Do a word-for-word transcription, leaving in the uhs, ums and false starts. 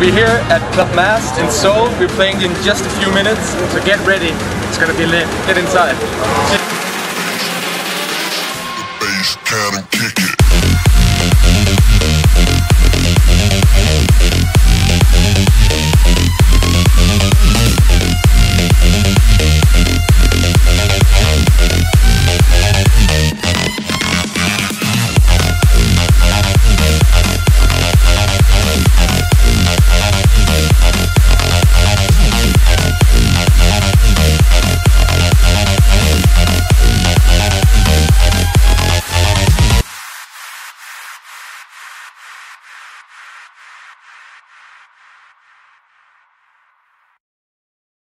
We're here at Club Mast in Seoul. We're playing in just a few minutes, so get ready. It's gonna be lit. Get inside. The bass, kick it.